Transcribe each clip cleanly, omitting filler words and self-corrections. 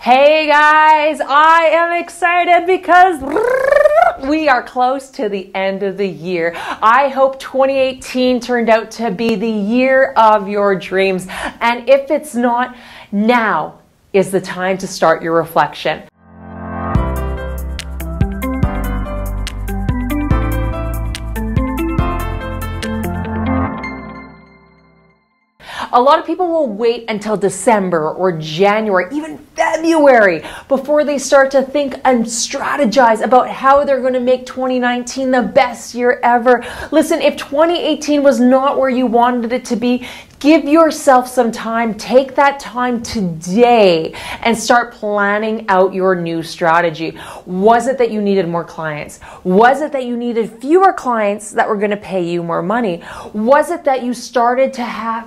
Hey guys, I am excited because we are close to the end of the year. I hope 2018 turned out to be the year of your dreams. And if it's not, now is the time to start your reflection. A lot of people will wait until December or January, even February, before they start to think and strategize about how they're going to make 2019 the best year ever. Listen, if 2018 was not where you wanted it to be, give yourself some time. Take that time today and start planning out your new strategy. Was it that you needed more clients? Was it that you needed fewer clients that were going to pay you more money? Was it that you started to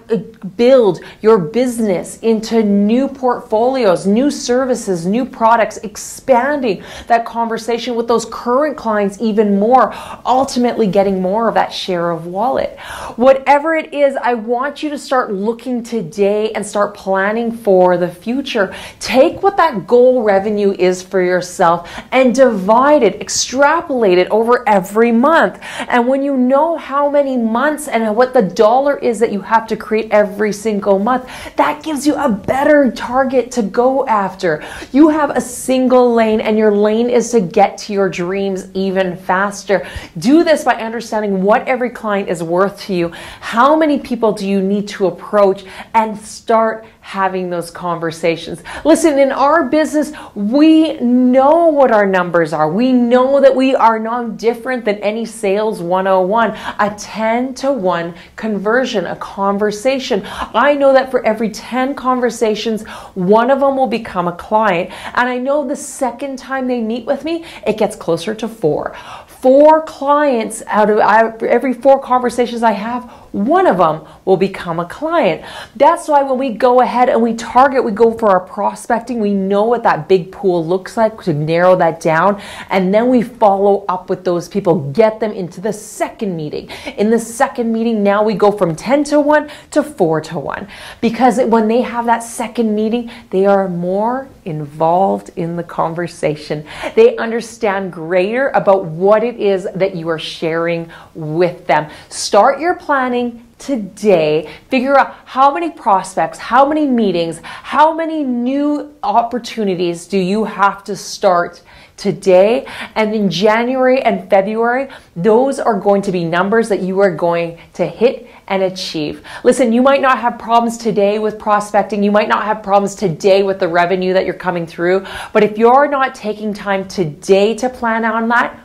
build your business into new portfolios, new services, new products, expanding that conversation with those current clients even more, ultimately getting more of that share of wallet? Whatever it is, I want you to start looking today and start planning for the future. Take what that goal revenue is for yourself and divide it, extrapolate it over every month. And when you know how many months and what the dollar is that you have to create every single month, that gives you a better target to go after. You have a single lane, and your lane is to get to your dreams even faster. Do this by understanding what every client is worth to you. How many people do you need to approach, and start having those conversations. Listen, in our business, we know what our numbers are. We know that we are not different than any sales 101. A 10-to-1 conversion, a conversation. I know that for every 10 conversations, one of them will become a client. And I know the second time they meet with me, it gets closer to 4. 4 clients out of every 4 conversations I have, one of them will become a client. That's why when we go ahead and we target, we go for our prospecting, we know what that big pool looks like to narrow that down, and then we follow up with those people, get them into the second meeting. In the second meeting, now we go from 10-to-1 to 4-to-1, because when they have that second meeting, they are more involved in the conversation. They understand greater about what it is that you are sharing with them. Start your planning today. Figure out how many prospects, how many meetings, how many new opportunities do you have to start today. And in January and February, those are going to be numbers that you are going to hit and achieve. Listen, you might not have problems today with prospecting. You might not have problems today with the revenue that you're coming through. But if you're not taking time today to plan on that,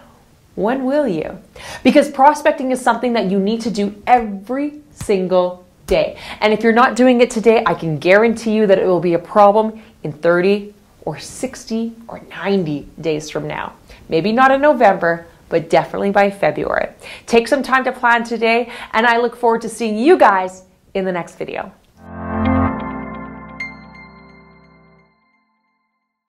when will you? Because prospecting is something that you need to do every single day. And if you're not doing it today, I can guarantee you that it will be a problem in 30 or 60 or 90 days from now. Maybe not in November, but definitely by February. Take some time to plan today, and I look forward to seeing you guys in the next video.